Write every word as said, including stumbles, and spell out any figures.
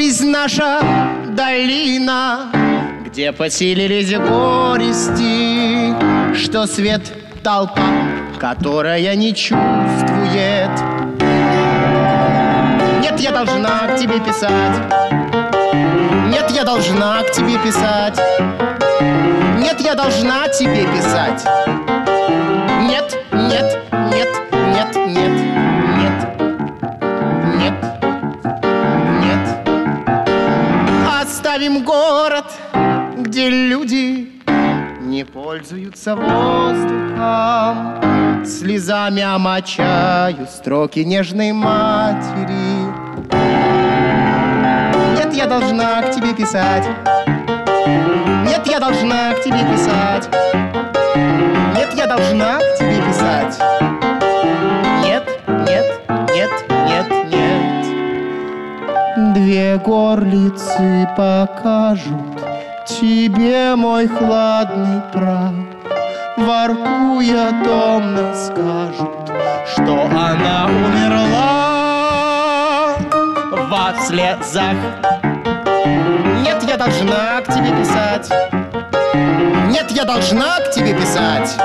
жизнь наша долина, где поселились горести, что свет толпа, которая не чувствует. Нет, я должна к тебе писать. Нет, я должна к тебе писать. Нет, я должна тебе писать. Нет, нет, нет, нет, нет, нет, нет, нет. Оставим город, где люди не пользуются воздухом, слезами омочаю строки нежной матери. Нет, я должна к тебе писать. Нет, я должна к тебе писать. Нет, я должна к тебе писать. Нет, нет, нет, нет, нет. Две горлицы покажут тебе мой хладный прах, воркуя томно скажут, что она умерла во слезах. Нет, я должна к тебе писать. Нет, я должна к тебе писать.